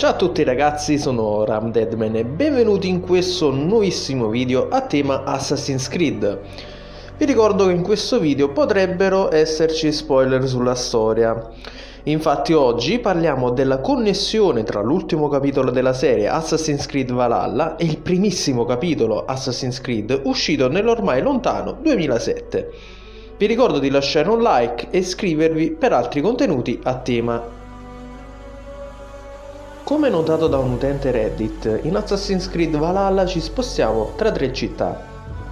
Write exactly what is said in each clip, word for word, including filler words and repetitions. Ciao a tutti ragazzi, sono RaamDeadman e benvenuti in questo nuovissimo video a tema Assassin's Creed. Vi ricordo che in questo video potrebbero esserci spoiler sulla storia. Infatti oggi parliamo della connessione tra l'ultimo capitolo della serie Assassin's Creed Valhalla e il primissimo capitolo Assassin's Creed uscito nell'ormai lontano duemilasette. Vi ricordo di lasciare un like e iscrivervi per altri contenuti a tema. Come notato da un utente Reddit, in Assassin's Creed Valhalla ci spostiamo tra tre città,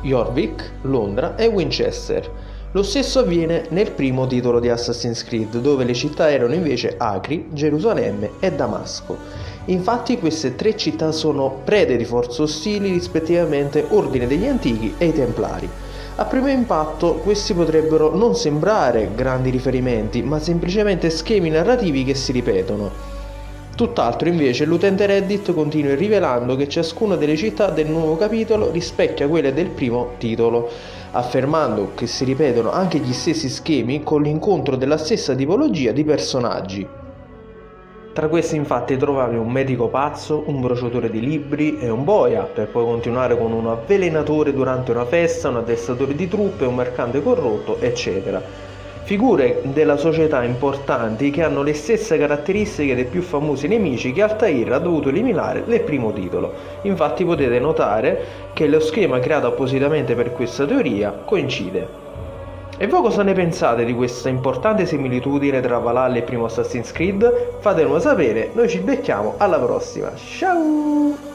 Jorvik, Londra e Winchester. Lo stesso avviene nel primo titolo di Assassin's Creed, dove le città erano invece Acri, Gerusalemme e Damasco. Infatti queste tre città sono prede di forze ostili, rispettivamente Ordine degli Antichi e i Templari. A primo impatto questi potrebbero non sembrare grandi riferimenti, ma semplicemente schemi narrativi che si ripetono. Tutt'altro invece, l'utente Reddit continua rivelando che ciascuna delle città del nuovo capitolo rispecchia quelle del primo titolo, affermando che si ripetono anche gli stessi schemi con l'incontro della stessa tipologia di personaggi. Tra questi infatti trovavi un medico pazzo, un bruciatore di libri e un boia, per poi continuare con un avvelenatore durante una festa, un addestatore di truppe, un mercante corrotto, eccetera. Figure della società importanti che hanno le stesse caratteristiche dei più famosi nemici che Altaïr ha dovuto eliminare nel primo titolo. Infatti potete notare che lo schema creato appositamente per questa teoria coincide. E voi cosa ne pensate di questa importante similitudine tra Valhalla e il primo Assassin's Creed? Fatemelo sapere, noi ci becchiamo alla prossima, ciao!